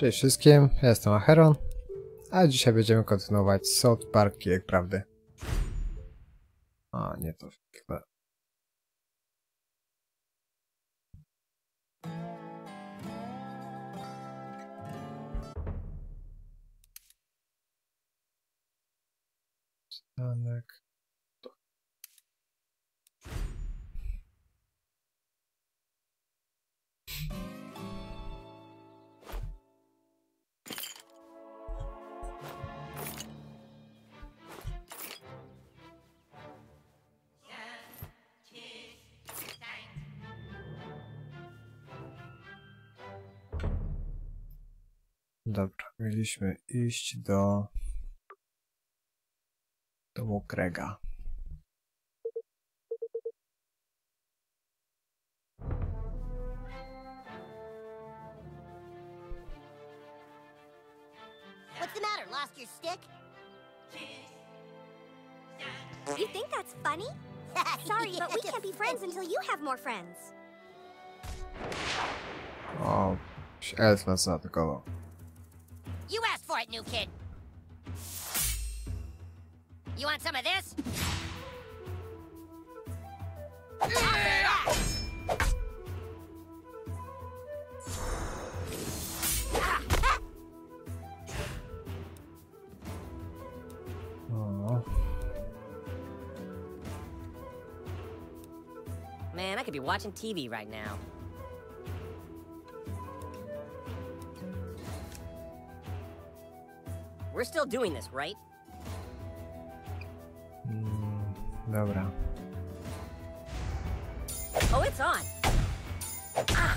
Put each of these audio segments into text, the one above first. Cześć wszystkim, ja jestem Acheron, a dzisiaj będziemy kontynuować South Park Kiek Prawdy. A nie, to chyba... Stanek... Dobra, mieliśmy iść do domu Craiga. What's the matter? Lost your stick? You think that's funny? Sorry, but we can't be friends until you have more friends. O, elf nas zaatakował. You asked for it, new kid. You want some of this? Man, I could be watching TV right now. We're still doing this, right? Dobra. Oh, it's on. Ah.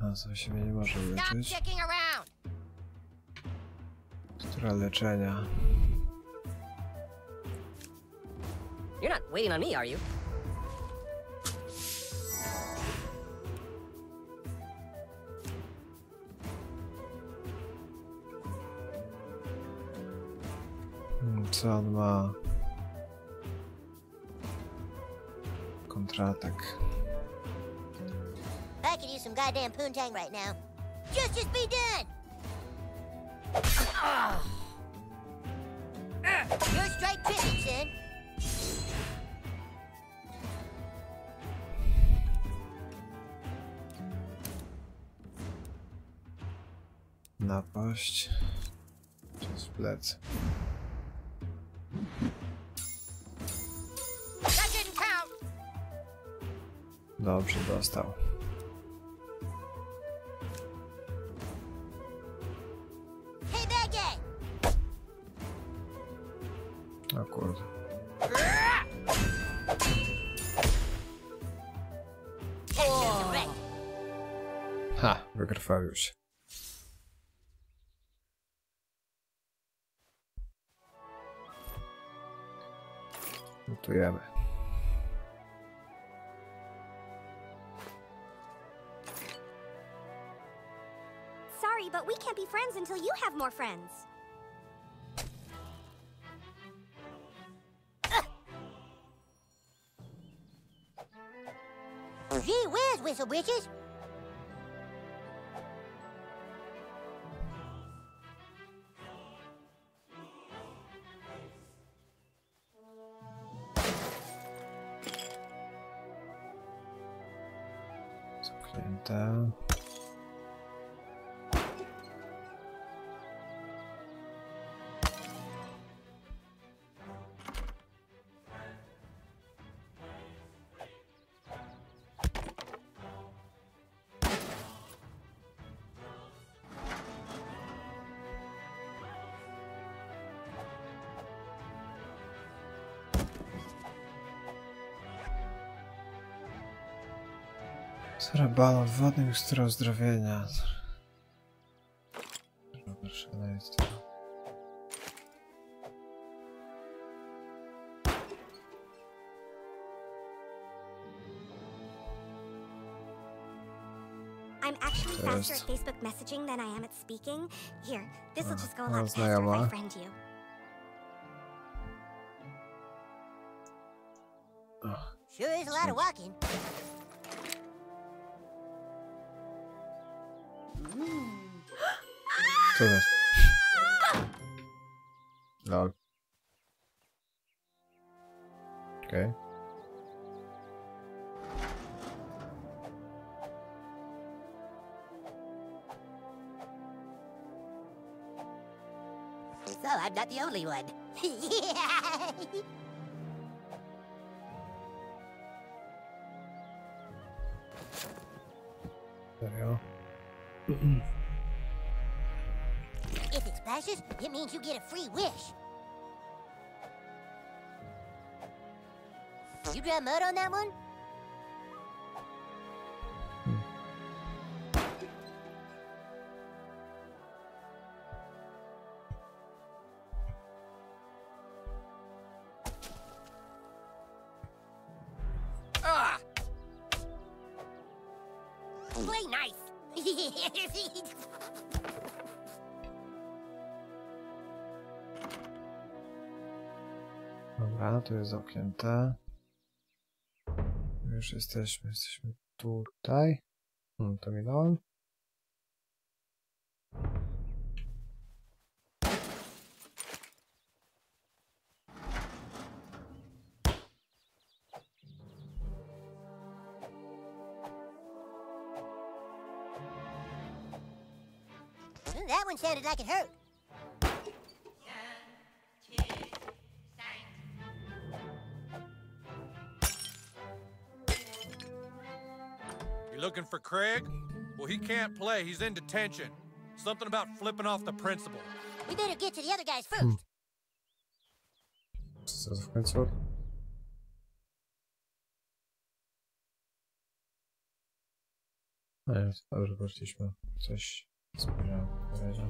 A co się mnie nie może leczyć? Która leczenia? You're not waiting on me, are you? Co on ma? Kontratak. I could use some goddamn poontang right now. Just be done. You're straight tripping, son. Napaść przez plec. Dobrze, dostał. O kurde. Ha, wygrwał już. Lutujemy. But we can't be friends until you have more friends. Gee whiz, Whistle Witches. Zamknięte. Balon wodny i styro zdrowienia. I'm actually faster at Facebook messaging than I am at speaking. Here, this will just go a lot faster if I friend you. Sure is a lot of walking. Todas. Lol. Okay. So I'm not the only one. There we go. If it splashes, it means you get a free wish. You draw mud on that one? Dobra, to jest zamknięte. Już jesteśmy tutaj. To minąłem. That one sounded like it hurt. You looking for Craig? Well, he can't play. He's in detention. Something about flipping off the principal. We better get to the other guys first. Dobrze, wróciliśmy. Coś... Spojrzałem, wyraźnie.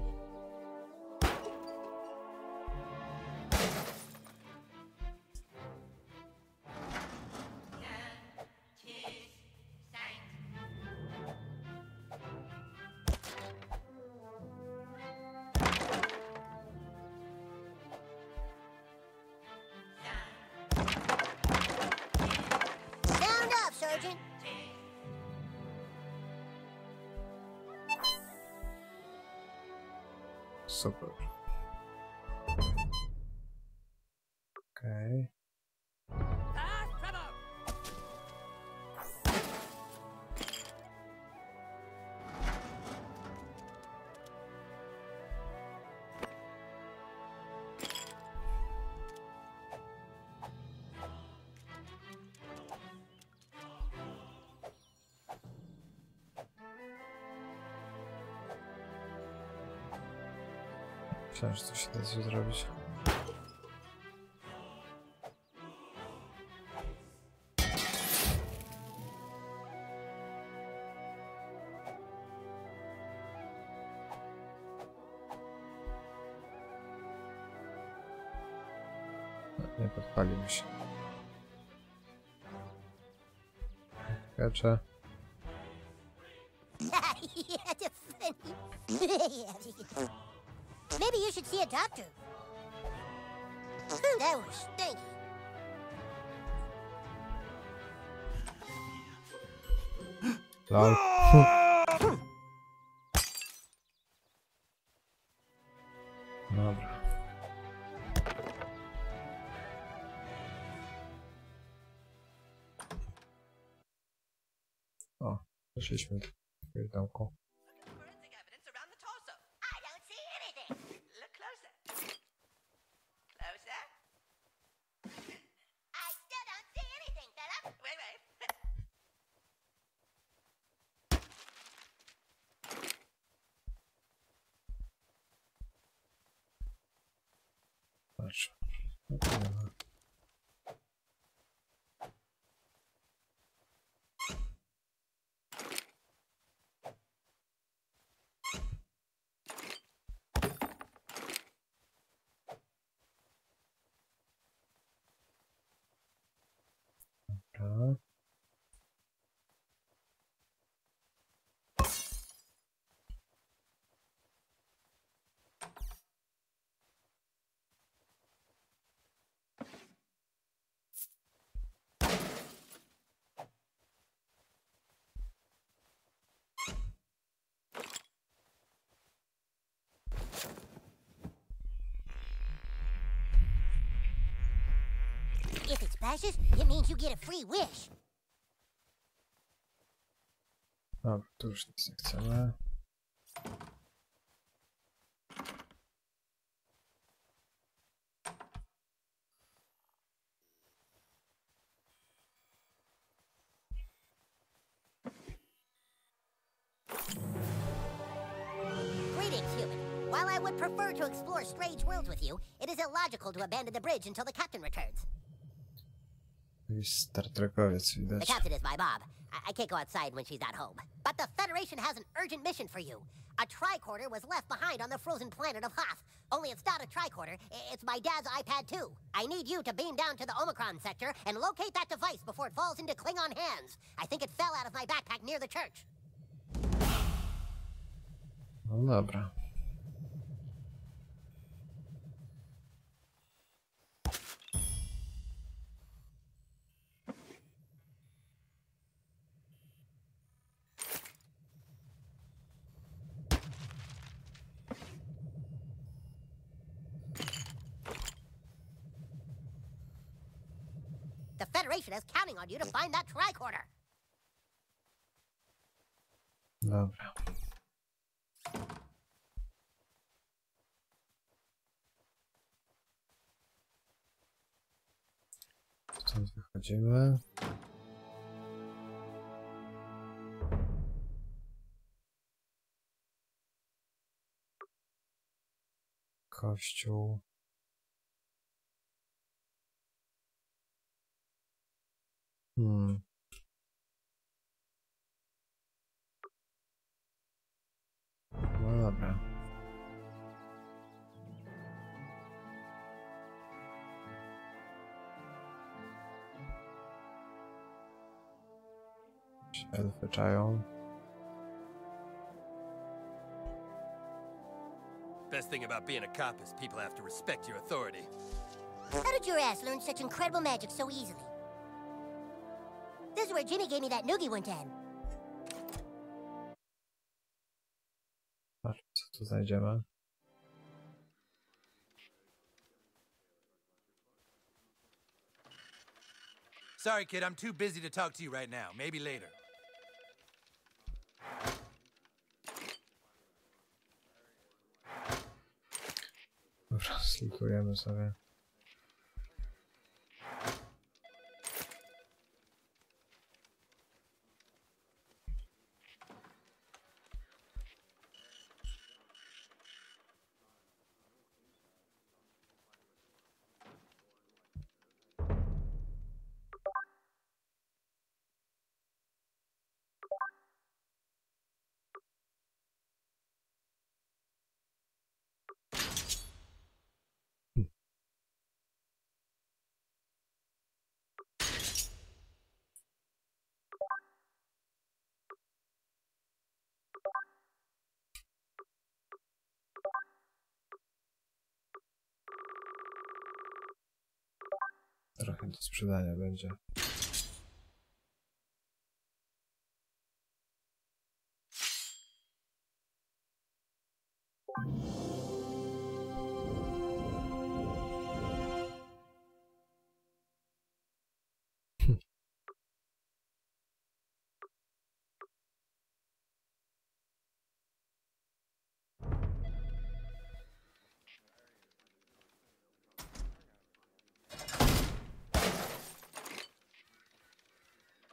Sound up, Sergeant! Super. Okay. Myślałem, że coś się da się zrobić. Nie podpalił się. Kacze. Maybe you should see a doctor. That was stinky. Dobra. O, wyszliśmy w wieldanku. splashes, it means you get a free wish. Dobra, tu już nic nie chcemy. While I would prefer to explore strange worlds with you, it is illogical to abandon the bridge until the captain returns. The captain is my mom. I can't go outside when she's not home. But the Federation has an urgent mission for you. A tricorder was left behind on the frozen planet of Hoth. Only it's not a tricorder, it's my dad's iPad 2. I need you to beam down to the Omicron sector and locate that device before it falls into Klingon hands. I think it fell out of my backpack near the church. No dobra. The Federation is counting on you to find that tricorder. Dobra. Stąd wychodzimy. Kościół. No dobra. Elfy czają. Best thing about being a cop is people have to respect your authority. How did your ass learn such incredible magic so easily? This is where Jimmy gave me that noogie one time. Patrz, co tu znajdziemy. Sorry, kid, I'm too busy to talk to you right now. Maybe later. Dobra, slikujemy sobie. Trochę do sprzedania będzie.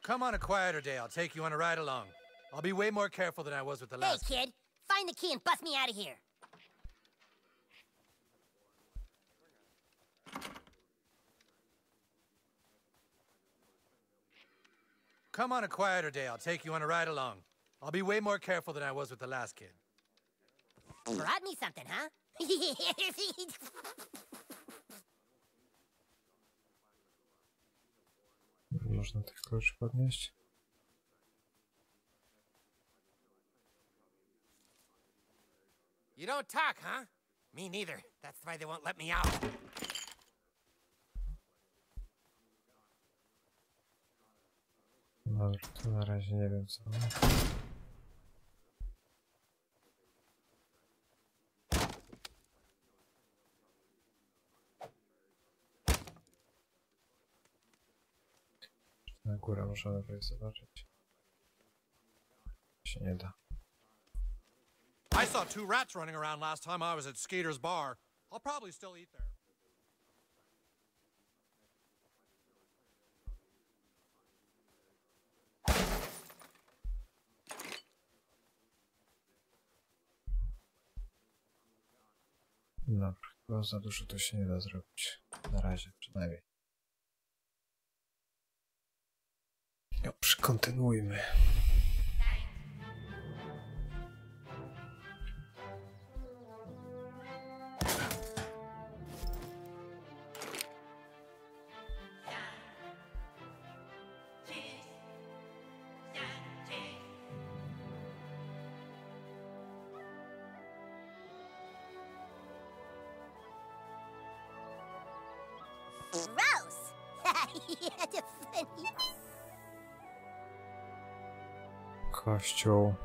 Come on a quieter day, I'll take you on a ride along. I'll be way more careful than I was with the last. Hey kid, find the key and bust me out of here. Come on a quieter day, I'll take you on a ride along. I'll be way more careful than I was with the last kid. Brought me something, huh? Można tych kluczy podnieść. You don't talk, huh? Me neither. That's why they won't let me out. Dobra, to na razie nie wiem co. Na górę możemy wejść zobaczyć. Się nie da. I saw two rats running around last time I was at Skeeter's bar. I'll probably still eat there. No, chyba za dużo to się nie da zrobić. Na razie przynajmniej. Dobrze, kontynuujmy. Kościół.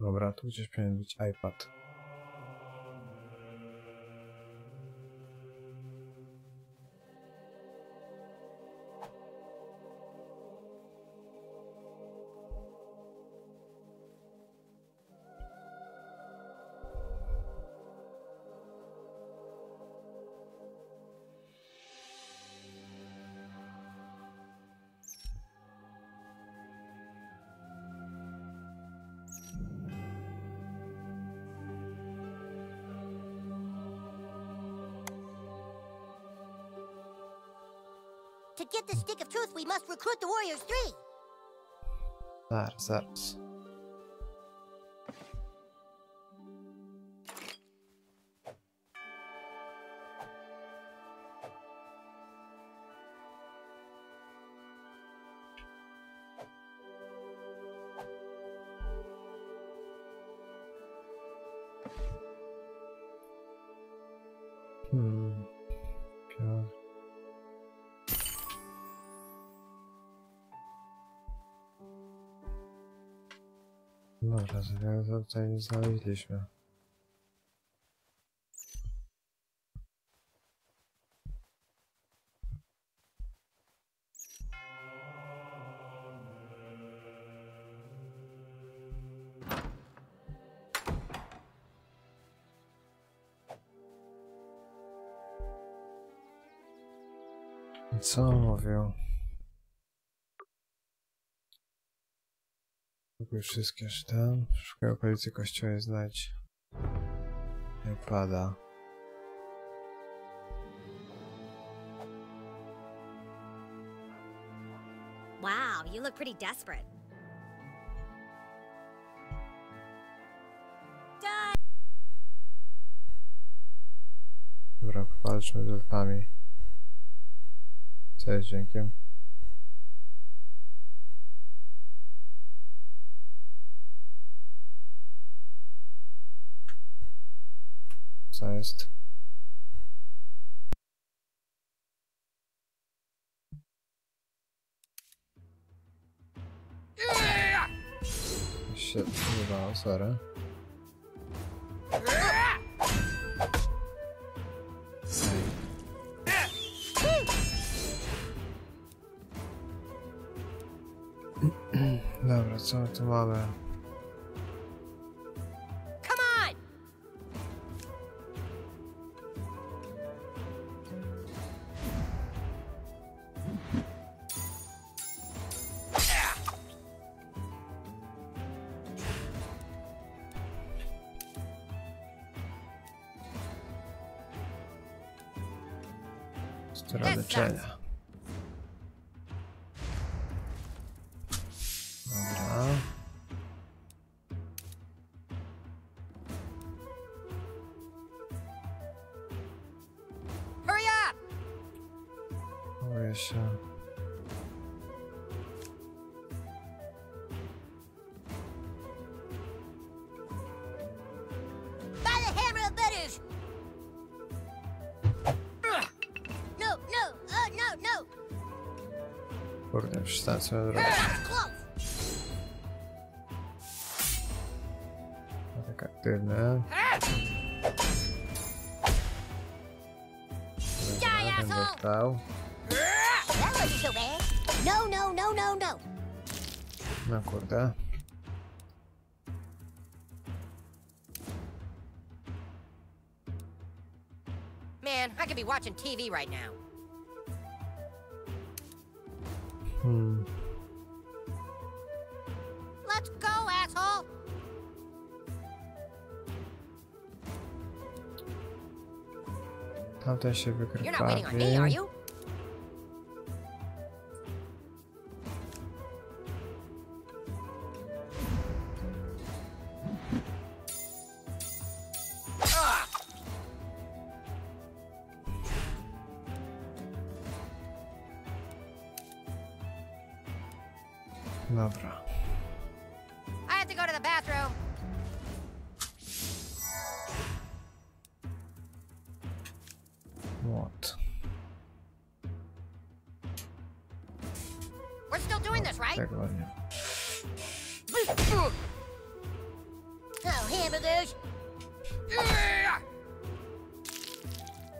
Dobra, tu gdzieś powinien być iPad. To get the Stick of Truth, we must recruit the Warriors 3. Zaraz. Dobra, tutaj nie znaleźliśmy. Co on mówił? Wszystkie sztam, szukaj okolicy kościoła i znajdź iPada. Wow, you look pretty desperate. Dobra, walczmy z elfami. Co jest dźwiękiem? Co jest? Shit, chyba, sorry. Dobra, co my tu mamy? Strada leczenia. Dobra. Hurry up! Boję się. That's what it is. I think I did now. pasado. No. Una cortada. Man, I could be watching TV right now. Let's go, asshole. Tam da się wykrywa. Dobra. I have to go to the bathroom. What? We're still doing this, right? Oh, hamburgers.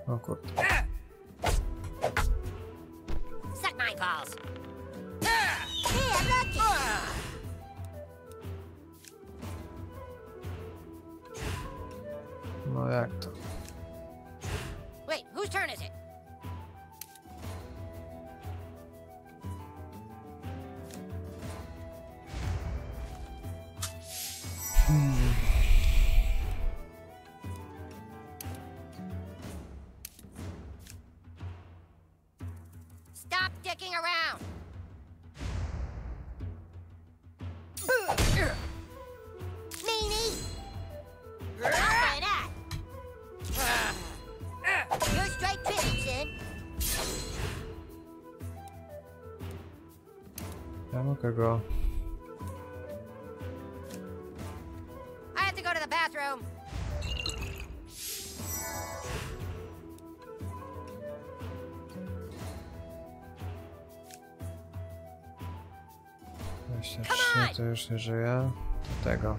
Oh, good. Suck my balls. No de acto. Wait, whose turn is it? Stop dicking around. Girl. I have to go to the bathroom. Come on. To już nie żyje. Tego.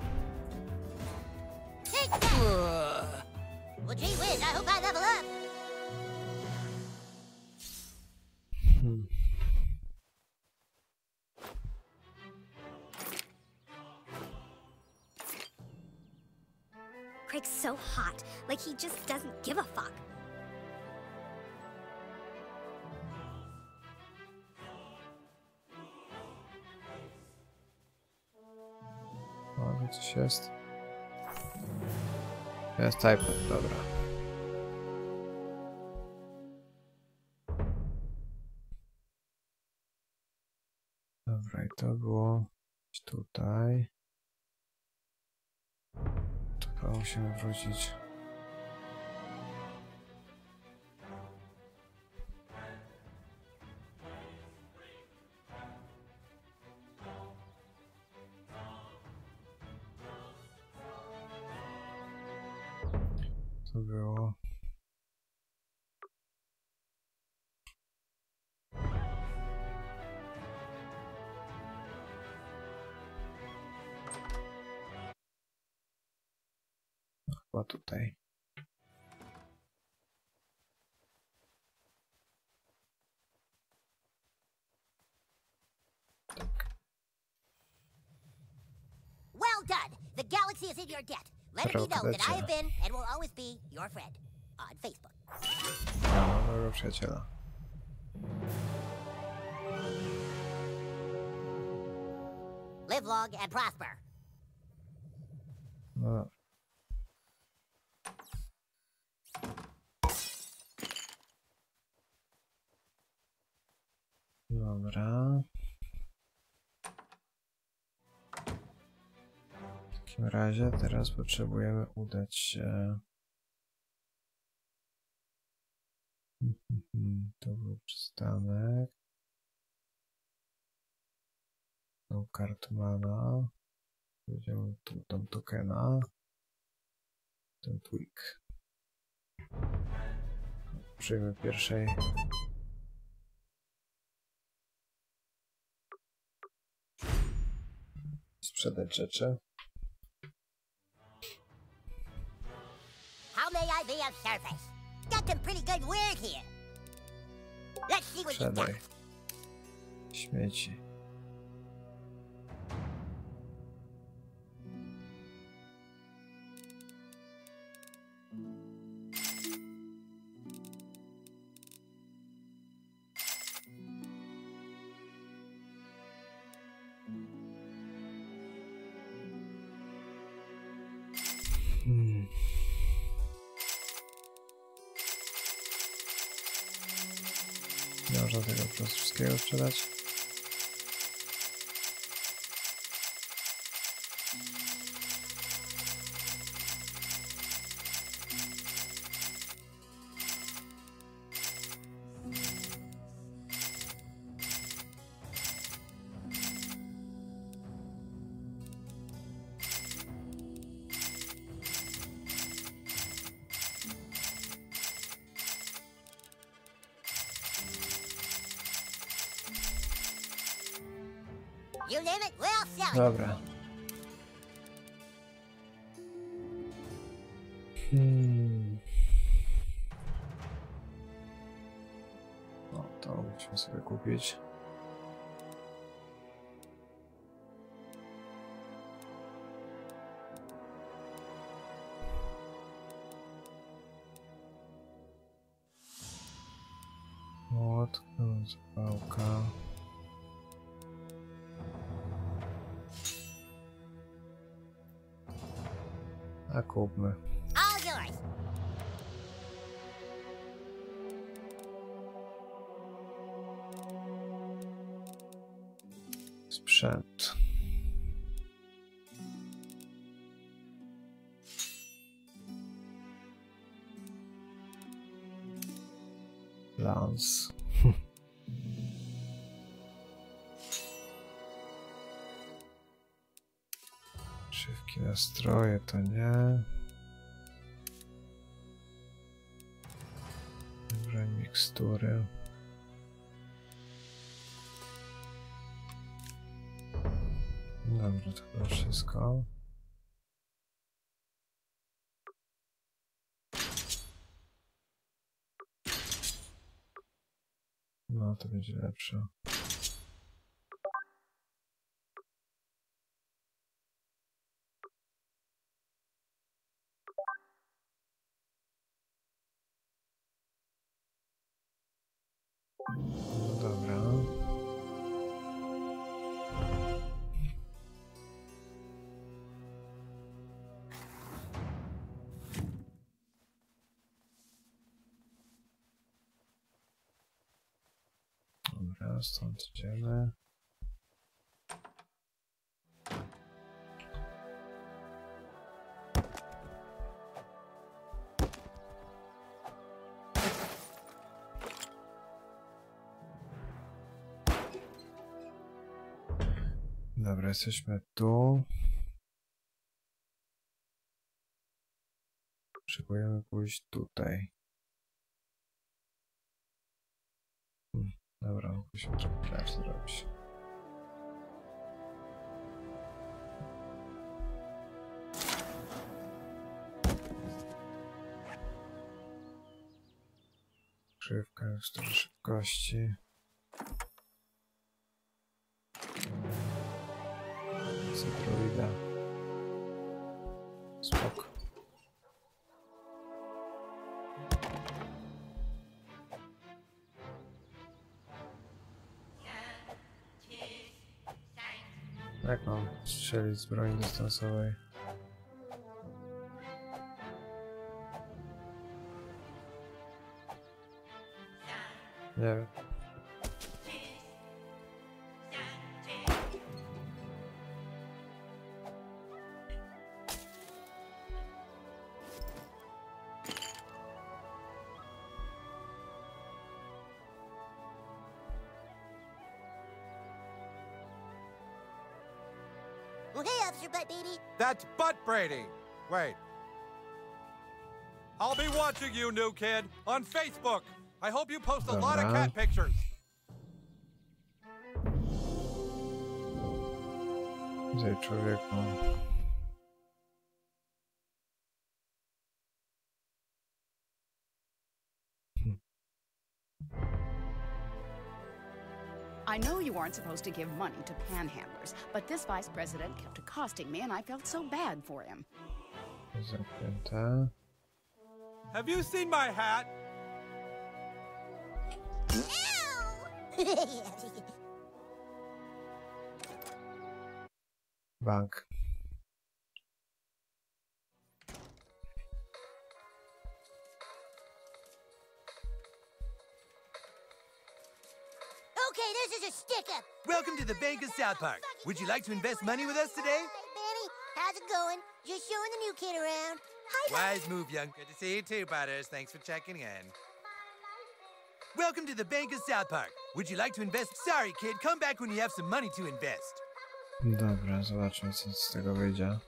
Well, gee whiz, I hope I level up. Craig's so hot, like he just doesn't give a fuck. O, coś jest. Jest iPad, dobra. Dobra, i to było tutaj. Musimy wrócić. To było. Tutaj. Well done. The galaxy is in your debt. Let it be known that I have been and will always be your friend on Facebook. Mojego przyjaciela. Live long and prosper. No. Dobra. W takim razie teraz potrzebujemy udać się. To był przystanek. Do Cartmana. Będziemy tu tam Tokena. Ten Tweek. Przyjmę pierwszej. Sprzedać rzeczy. How may I be of service? Got some pretty good word here. Siadaj. Śmieci. Nie można tego po prostu wszystkiego sprzedać. Dobra. No to musimy sobie kupić. Młotka, pałka. A kupmy. Sprzęt. Lans. Nastroje to nie. Dobra, mikstury. Dobra, to było wszystko. No to będzie lepsze. Dobra. Dobra, stąd idziemy. Dobra, jesteśmy tu. Potrzebujemy pójść tutaj. Dobra, musimy trochę plac zrobić. Krzywka już dużo szybkości. Centroida. Spoko. Jak mam strzelić z broni dystansowej? Nie wiem. That's butt braiding. Wait. I'll be watching you, new kid, on Facebook. I hope you post a lot of cat pictures. I know you aren't supposed to give money to panhandlers, but this vice president kept accosting me and I felt so bad for him. Have you seen my hat? Bank. Okay, this is a stick-up. Welcome to the bank of South Park. Would you like to invest money with us today? Hey, Benny, how's it going? Just showing the new kid around. Hi, wise move, young. Good to see you too, Butters. Thanks for checking in. Welcome to the bank of South Park. Would you like to invest? Sorry, kid. Come back when you have some money to invest. Dobra, zobaczmy co z tego wyjdzie.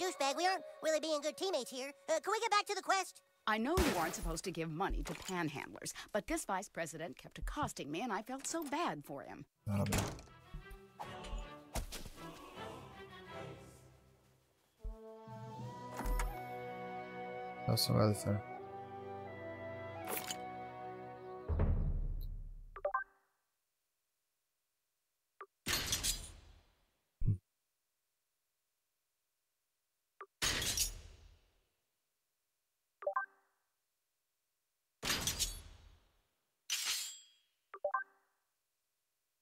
Douchebag, we aren't really being good teammates here. Can we get back to the quest? I know you aren't supposed to give money to panhandlers, but this vice president kept accosting me and I felt so bad for him. Dobra. To są elfy.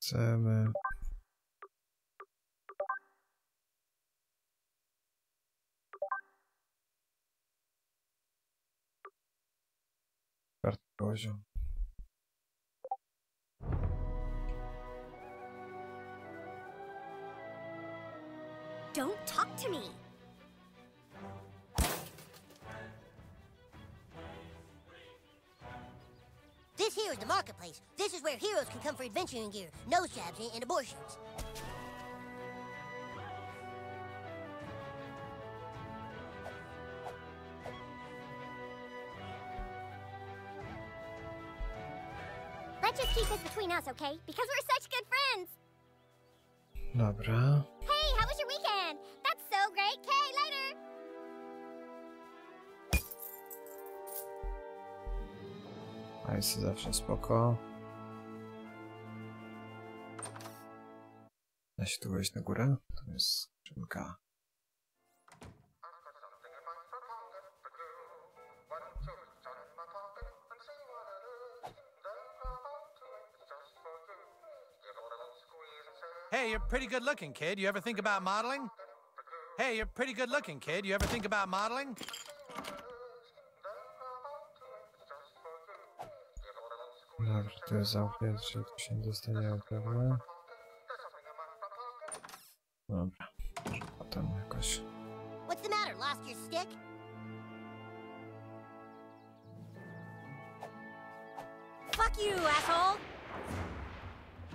Chcemy... Karty poziom. Don't talk to me. This here is the marketplace. This is where heroes can come for adventuring gear, nose jabs, and abortions. Let's just keep this between us, okay? Because we're such good friends. Dobra. Hey, how was your weekend? That's so great. Okay, later. A jest zawsze spoko. Da się tu wejść na górę? To jest skrzynka. Hey, you're pretty good looking, kid. You ever think about modeling? Hey, you're pretty good looking, kid. You ever think about modeling? Dobra, to jest zamknięte, że tu się nie dostanie okrewne. Dobra, może potem jakoś... What's the matter? Lost your stick? Fuck you, asshole!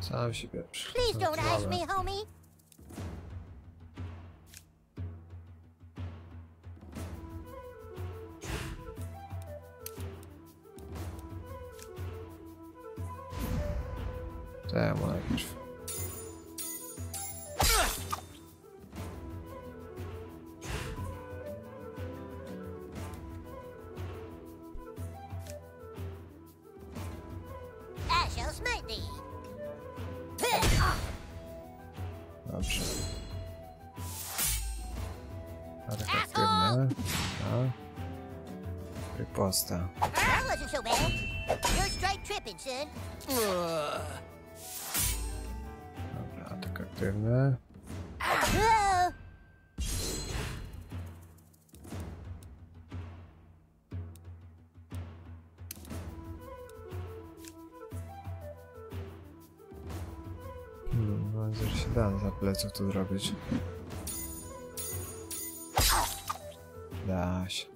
Sam się pieprzy. Please don't ask me, homie! Damn, like... I shall smite thee. Dobrze. Efektywne. No. Riposta. That wasn't so bad. You're straight tripping, son. Aktywne. Mam nadzieję, że się da za pleców to zrobić. Da się.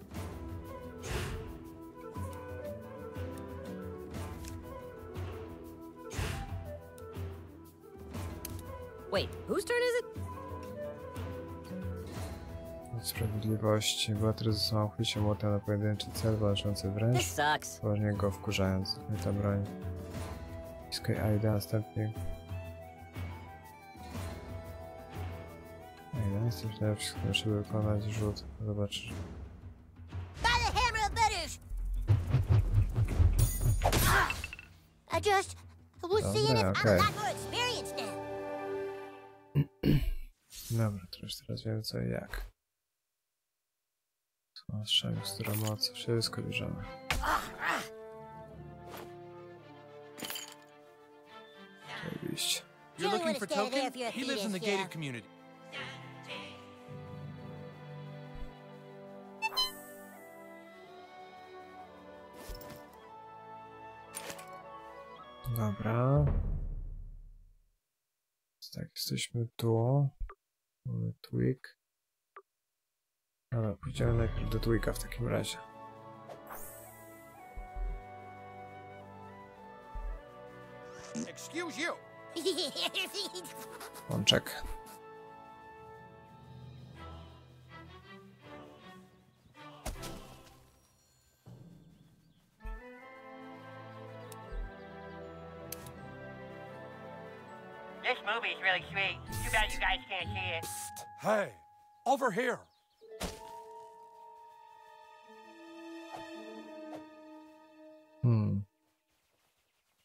Wait, whose turn is it? Sprawiedliwości. Butters został uchwycił młotem na pojedynczy cel, walczący wręcz. Poważnie go wkurzając. Nie ta broń. Piskaj Aida, następnie. Aida, następnie wszystko musi wykonać rzut. Zobaczysz. I just was seeing if I'm a lot more experienced now. Dobra, to już teraz wiem co i jak. Zwłaszcza z którą moc, wszystko bierzemy. Oczywiście. You're looking for Token? He lives in the gated community. Dobra. Tak, jesteśmy tu. Mamy Tweek. Dobra, pójdziemy najpierw do Tweeka w takim razie. Excuse you. Łączek. This movie is really sweet. Too bad you guys can't see it. Hey, over here.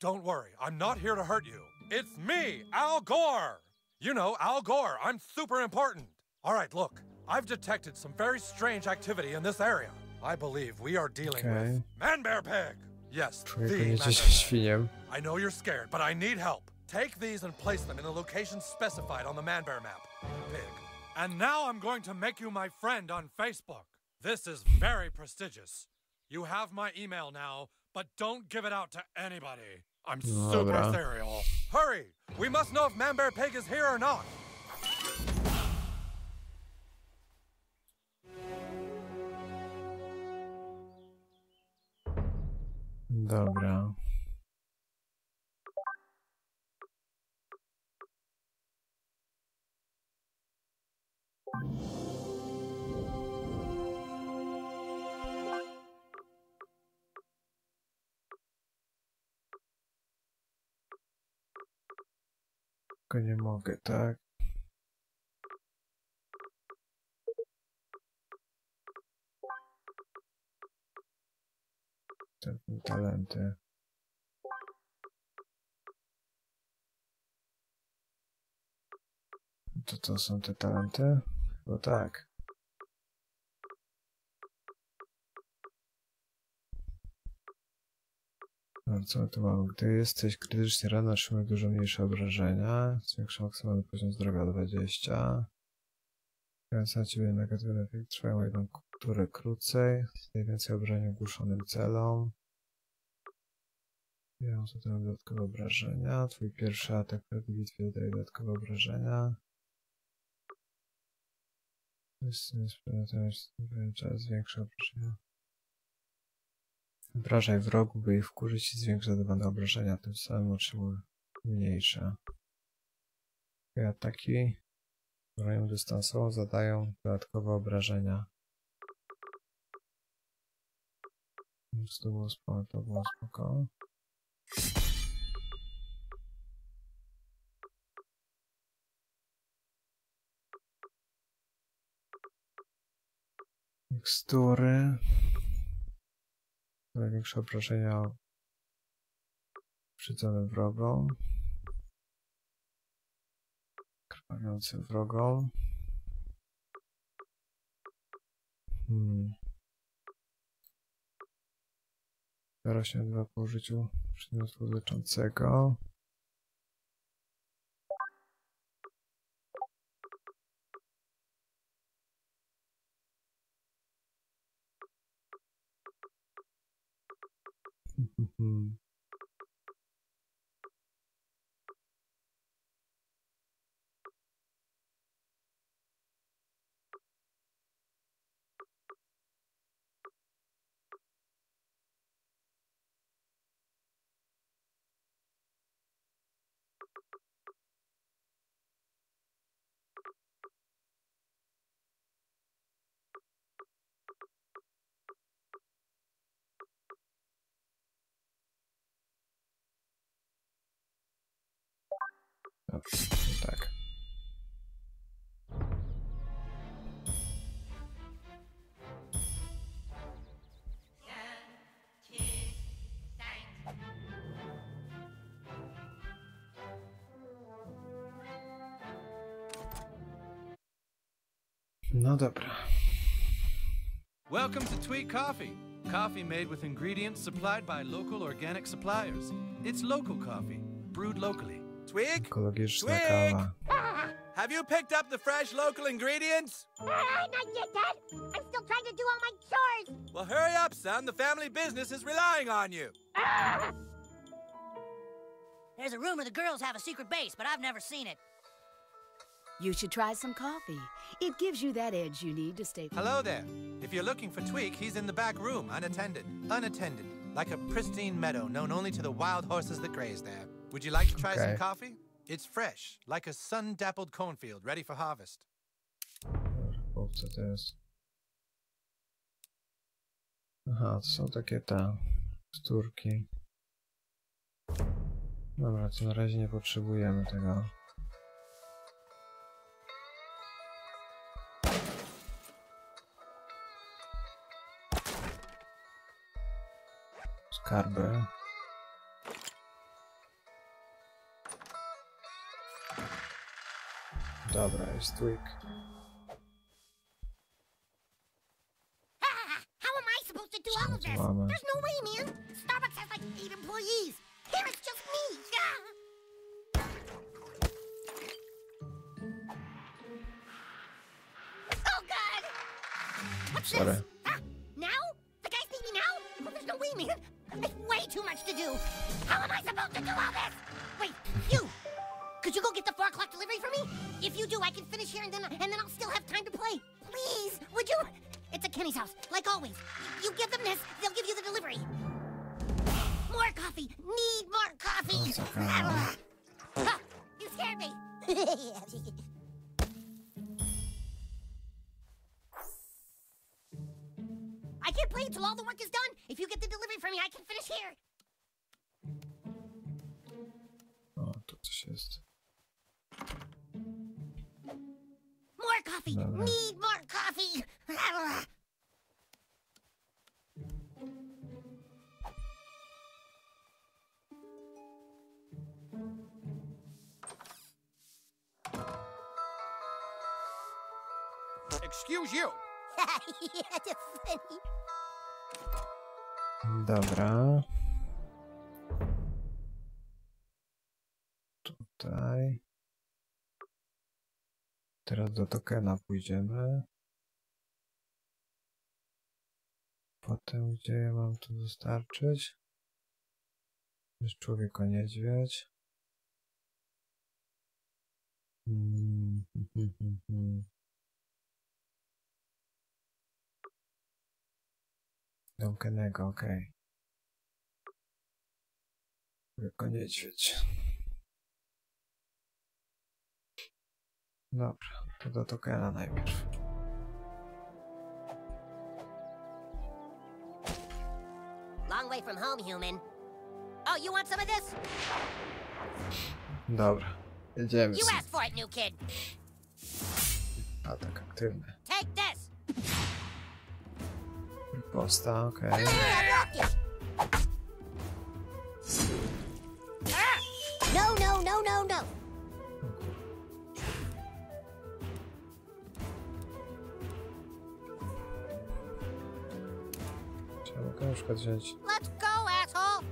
Don't worry, I'm not here to hurt you. It's me, Al Gore! You know, Al Gore, I'm super important. All right, look, I've detected some very strange activity in this area. I believe we are dealing with ManBearPig! Yes, the ManBearPig. I know you're scared, but I need help. Take these and place them in the location specified on the ManBear map. Pig. And now I'm going to make you my friend on Facebook. This is very prestigious. You have my email now, but don't give it out to anybody. I'm super ethereal. Hurry! We must know if ManBearPig is here or not. Dobra. Nie mogę, tak? Te talenty. To są te talenty? Bo tak. Co my tu mamy? Gdy jesteś krytycznie ranny, otrzymujesz dużo mniejsze obrażenia. Zwiększa maksymalny poziom zdrowia 20. Mając na ciebie negatywny efekt, trwają jedną turę krócej. Najwięcej obrażeń ogłuszonym celom. Miałem zatem dodatkowe obrażenia. Twój pierwszy atak w bitwie daje dodatkowe obrażenia. Zwiększa obrażenia. Obrażaj wrogów, by ich wkurzyć i zwiększa zadawane obrażenia, tym samym otrzymuje mniejsze. Te ataki bronią dystansową zadają dodatkowe obrażenia. To było spoko. Tekstury. Największe obrażenia przydzonym wrogom, krwawiącym wrogom. Rośnie 2 po użyciu przedmiotu leczącego. Tak. No dobra. Welcome to Tweak Coffee. Coffee made with ingredients supplied by local organic suppliers. It's local coffee, brewed locally. Tweak? Ekologiczna kawa. Have you picked up the fresh local ingredients? Not yet, Dad. I'm still trying to do all my chores. Well, hurry up, son. The family business is relying on you. There's a rumor the girls have a secret base, but I've never seen it. You should try some coffee. It gives you that edge you need to stay... Hello there. If you're looking for Tweak, he's in the back room, unattended. Unattended. Like a pristine meadow known only to the wild horses that graze there. Would you like to try some coffee? It's fresh, like a sun-dappled cornfield, ready for harvest. Co to jest? Aha, to są takie te... wtórki. Dobra, to na razie nie potrzebujemy tego. Skarby. Dobra, jest Tweak. How am I supposed to do all of this? There's no way, man. Starbucks has like 8 employees. Here it's just me. Oh God! What's this? Now? The guys need me now? Well, there's no way, man. There's way too much to do. How am I supposed to do all this? Wait, you. Could you go get the 4 o'clock delivery for me? If you do, I can finish here and then I'll still have time to play. Please, would you? It's at Kenny's house, like always. You give them this, they'll give you the delivery. More coffee. Need more coffee. Oh, you scared me. I can't play until all the work is done. If you get the delivery for me, I can finish here. Oh, to coś jest. More coffee. Dobra. Need more coffee. Excuse you. Dobra. Tutaj. Teraz do Tokena pójdziemy. Potem gdzie mam tu dostarczyć? Jest człowieko-niedźwiedź. Tokenego, okej. Człowieko-niedźwiedź. Dobra, to do Tokena najpierw. Long way from home, human. Oh, you want some of this? Dobra, jedziemy. You asked for it, new kid. Atak aktywny. Take this. Posta, okej. No, no, no, no, no. Let's go, asshole!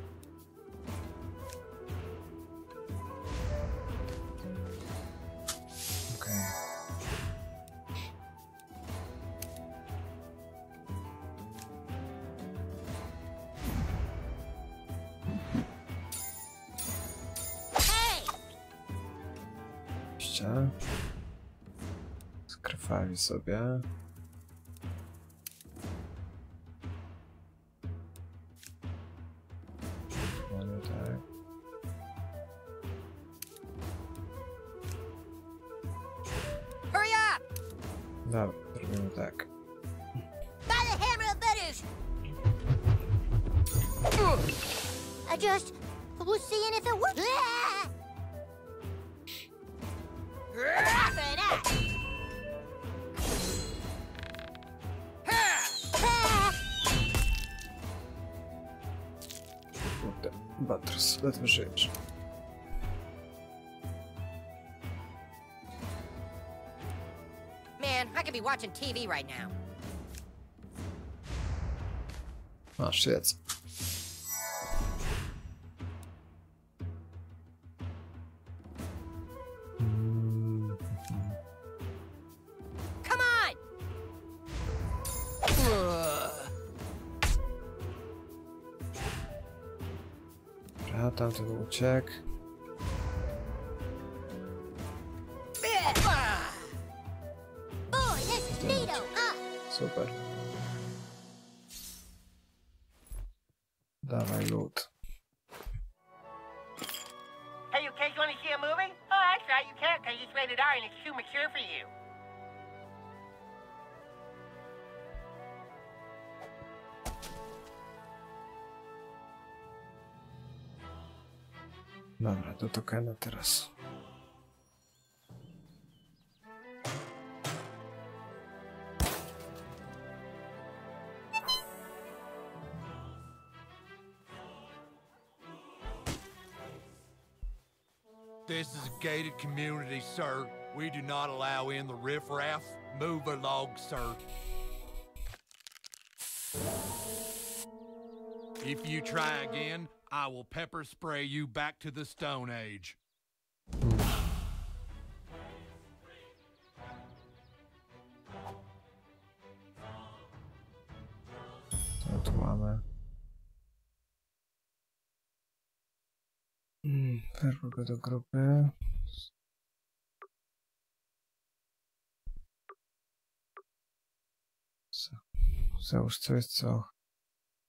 Okay. Hey! Jeszcze. Skrwawi sobie. Butters, ledwo żyjesz. Man, I could be watching TV right now. Oh, shit. Come on! Dobra, tamten uciekł. Super. Dawaj loot. Hey, you kids want to see a movie? Oh, that's right, you can't because it's rated R and it's too mature for you. Dobra, do Tokena teraz. This is a gated community, sir. We do not allow in the riffraff. Move along, sir. If you try again, I will pepper spray you back to the Stone Age. Co tu mamy? Wyrwę go do grupy. Załóż coś, co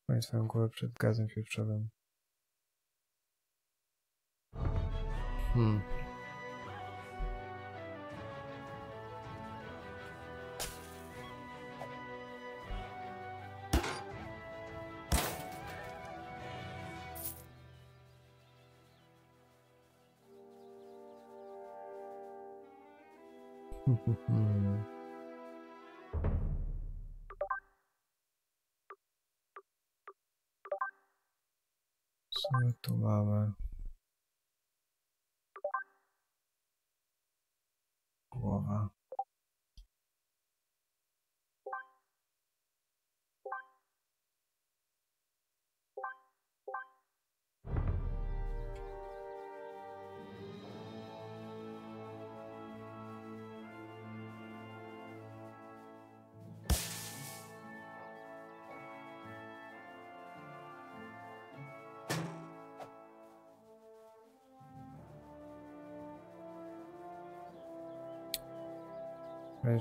chwali twoją głowę przed gazem pieprzowym. Co tu mamy? Głowa.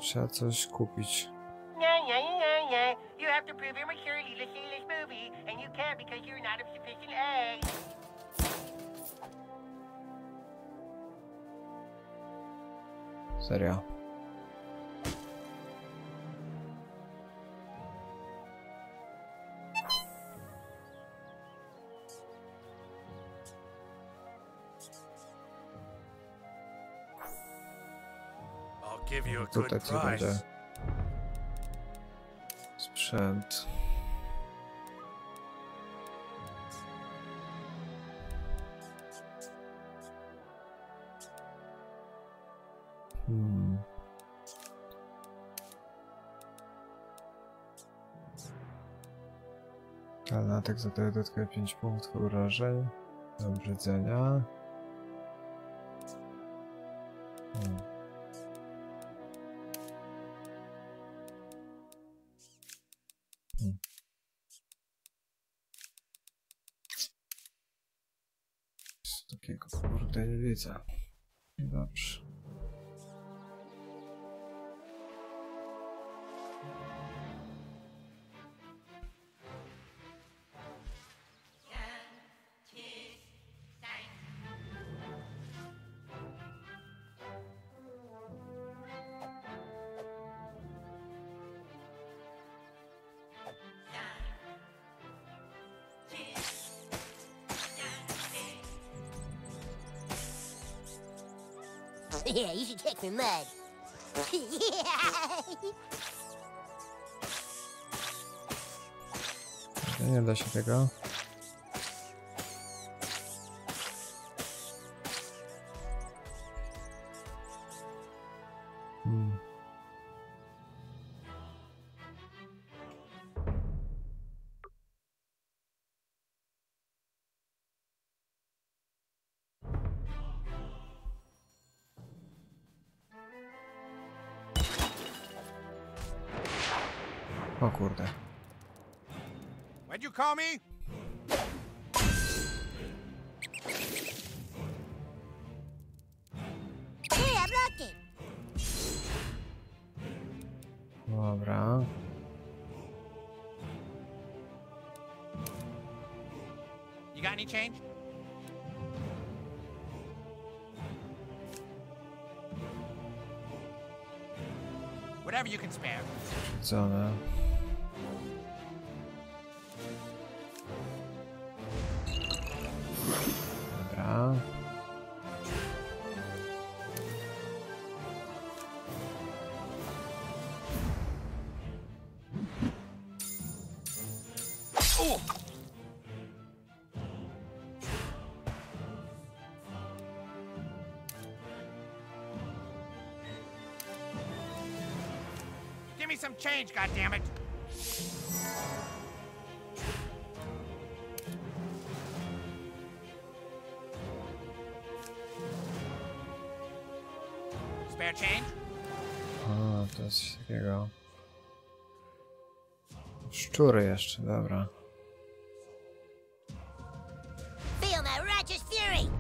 Trzeba coś kupić. You have to prove your maturity to see this movie, and you can't because you're not of sufficient age. Serio. Tutaj ci będzie sprzęt. Ale atak zadaje dodatkowe 5 punktów obrażeń do obrzydzenia. Dobrze. Yeah, you should take me mud. Yeah. Nie da się tego. O kurde. What'd you call me? Dobra. You got any change? Whatever you can spare. So now. Dobra. Some change, goddammit. Spare change? O, to jest takiego. Szczury jeszcze, dobra. Feel that righteous fury.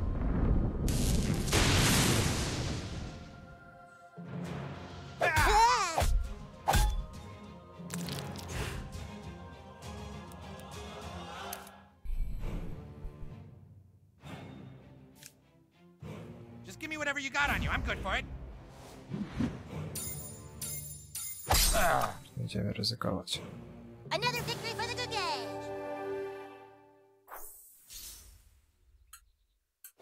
Będziemy ryzykować.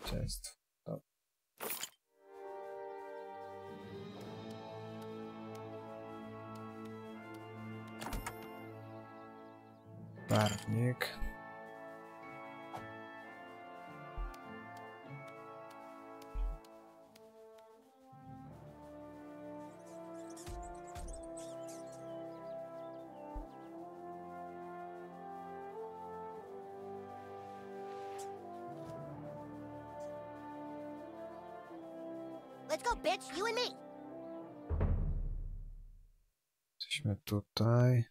Często. Barwnik. Jesteśmy tutaj.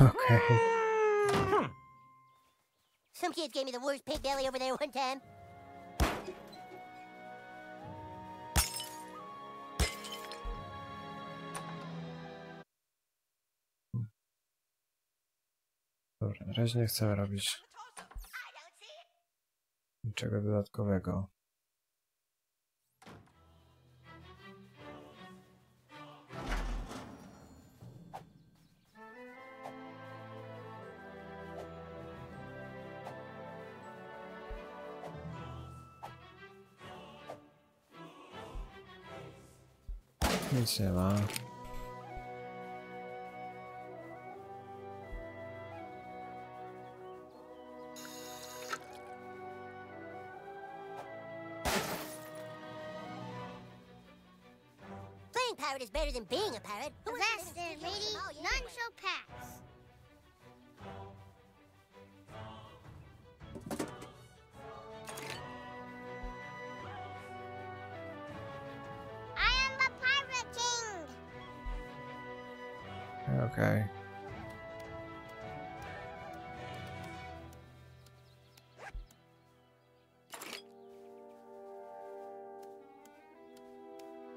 Okay. Some kids gave me the worst pig belly over there one time. Dobra, na razie nie chcę robić niczego dodatkowego. Nic nie ma. Playing pirate is better than being a pirate. That's it, lady. None shall pass. Okay.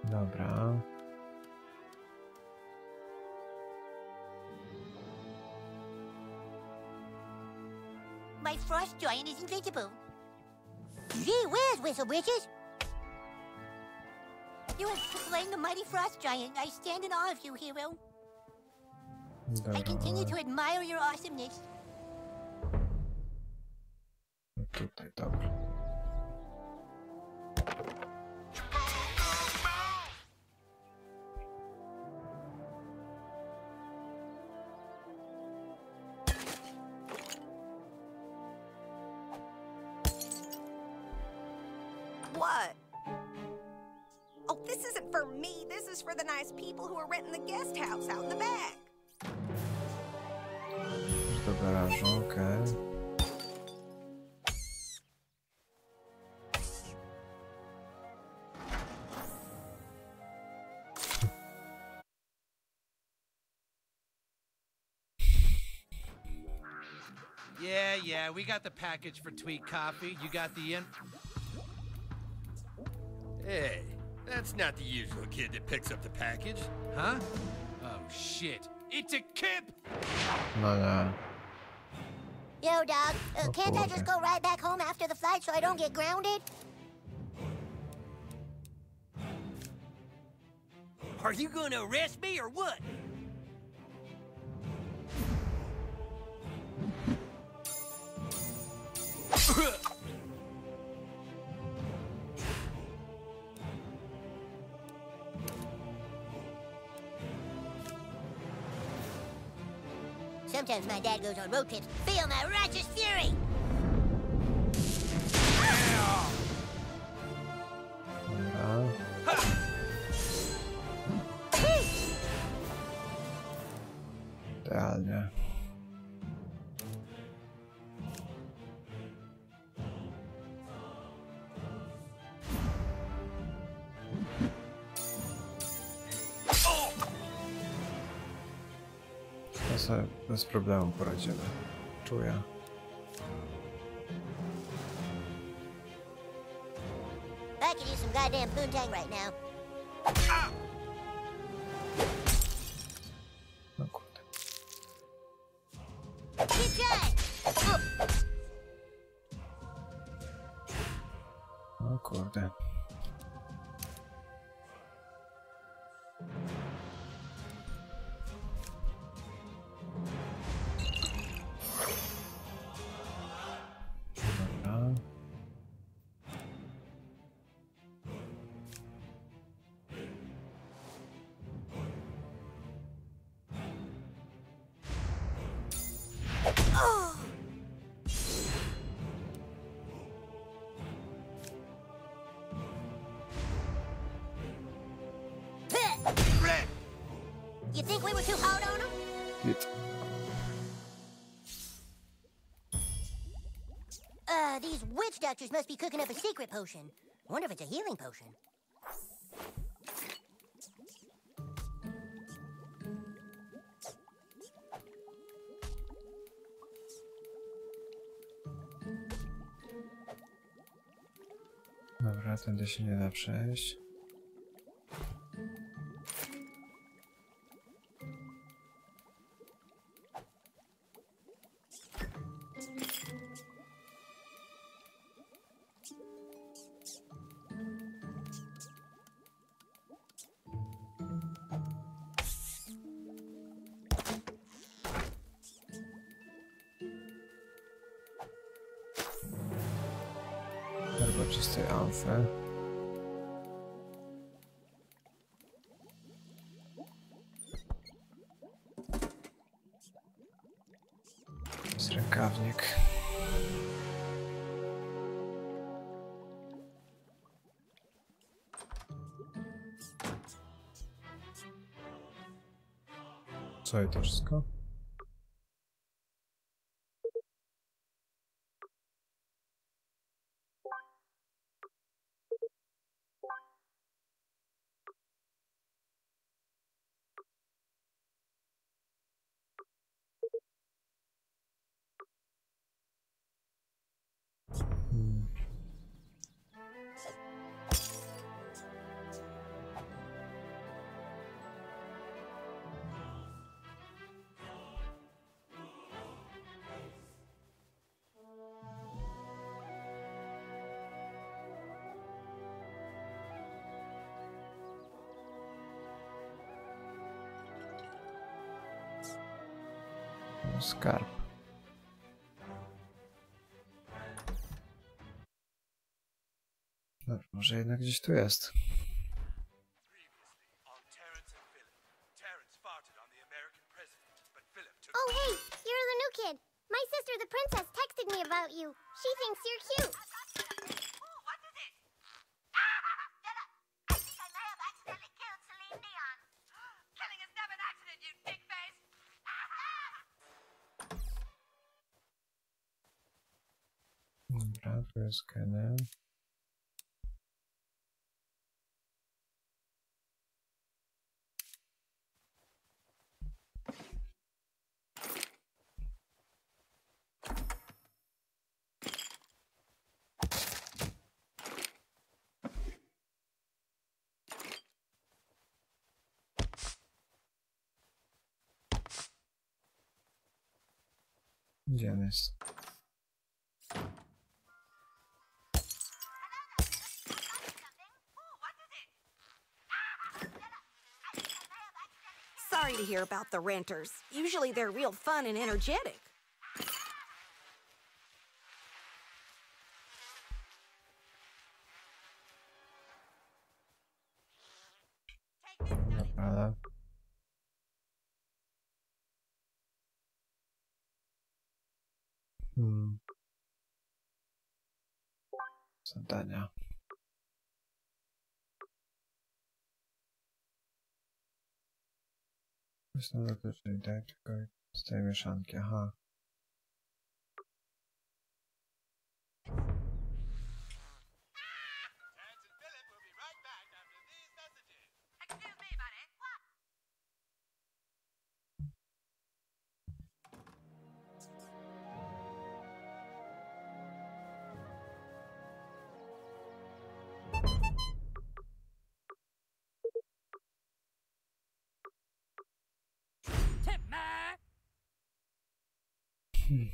Dobra. My frost giant is invincible. Gee whiz, Whistle Witches. You have slain the mighty frost giant. I stand in awe of you, hero. Dobra, I continue to admire your awesomeness. Tutaj, dobra. What? Oh, this isn't for me. This is for the nice people who are renting the guest house out in the back. Just about argent, okay. Yeah, we got the package for Tweak Coffee. You got the in. Hey, that's not the usual kid that picks up the package, huh? Oh shit, it's a kip. No. Yo, dog, can't I just go right back home after the flight so I don't get grounded? Are you gonna arrest me or what? Sometimes my dad goes on road trips. Feel my righteous fury! Bez problemu poradzimy. Czuję. I could use some goddamn poontang right now. No kurde. No kurde. You think we were too hard on him? These witch doctors must be cooking up a secret potion. Wonder if it's a healing potion. Dobra, tędy się nie da przejść. Czystej amfy. Jest rękawnik. Co i to wszystko? Skarb. No, może jednak gdzieś tu jest. Oh hey, you're the new kid. My sister, the princess, texted me about you. She thinks you're cute. Oh, what is it? comprar, pero es que no. Ya ves. Sorry to hear about the renters. Usually they're real fun and energetic. Santana. Myślę, że to czyli tak, tylko z tej mieszanki, aha. You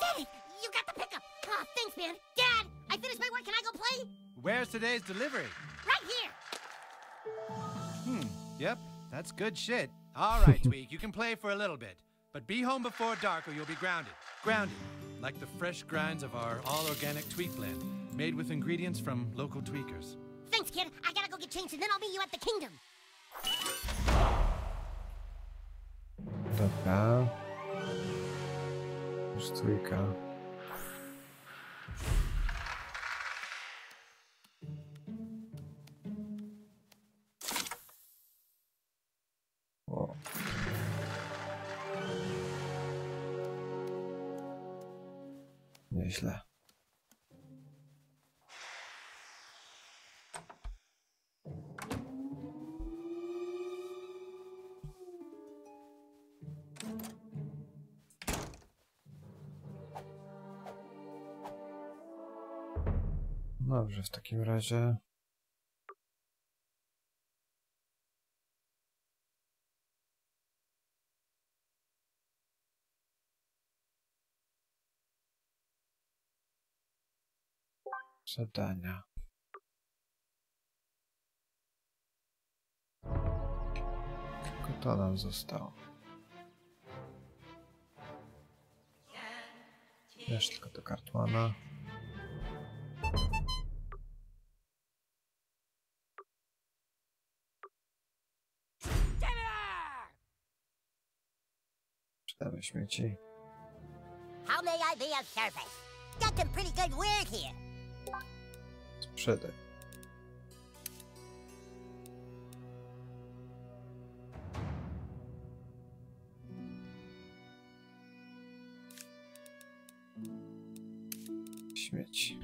did it! You got the pickup! Oh, thanks, man. Dad, I finished my work. Can I go play? Where's today's delivery? Right here. Yep, that's good shit. All right, Tweek, you can play for a little bit, but be home before dark or you'll be grounded. Grounded, like the fresh grinds of our all-organic Tweek blend, made with ingredients from local tweakers. Thanks, kid. I gotta go get changed, and then I'll meet you at the kingdom. Dobra. Już Tweeka. Nieźle. Dobrze, w takim razie... Zadania. Tylko to nam zostało. Wiesz, tylko do Cartmana. Przydamy śmieci. How may I be of service? Got some pretty good word here. Sprzedaj. Śmieci.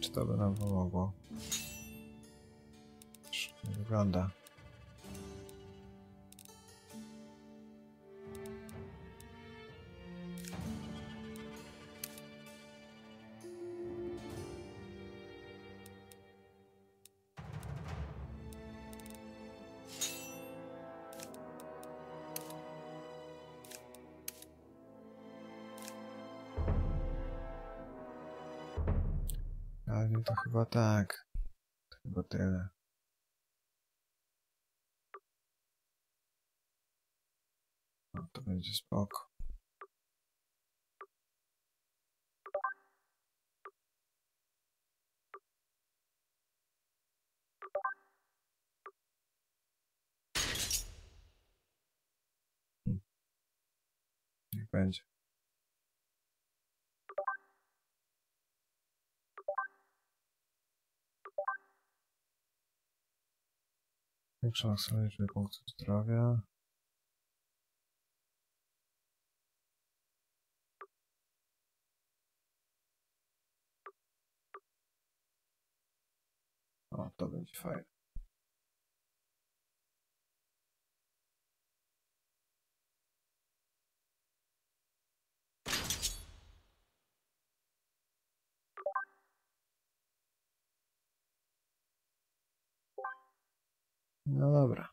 Czy to by nam pomogło? Nie wygląda. No to chyba tak. To chyba tyle. No, to będzie spoko. Niech będzie. Większa maksymalna liczba punktów zdrowia. O, to będzie fajne. No dobra.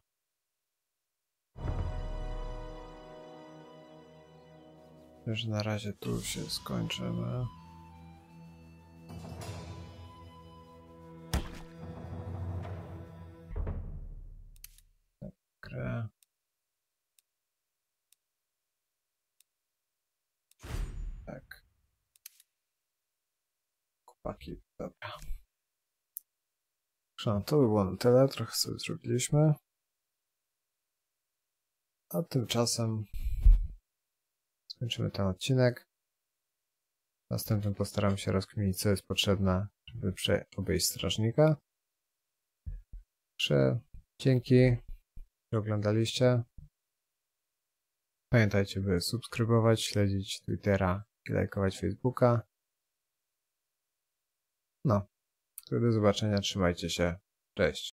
Już na razie tu się skończymy. Grę. Tak. Kupaki, dobra. No, to by było na tyle, trochę sobie zrobiliśmy. A tymczasem skończymy ten odcinek. W następnym postaram się rozkminić, co jest potrzebne, żeby obejść strażnika. Także dzięki, że oglądaliście. Pamiętajcie, by subskrybować, śledzić Twittera i lajkować Facebooka. No. Do zobaczenia, trzymajcie się, cześć.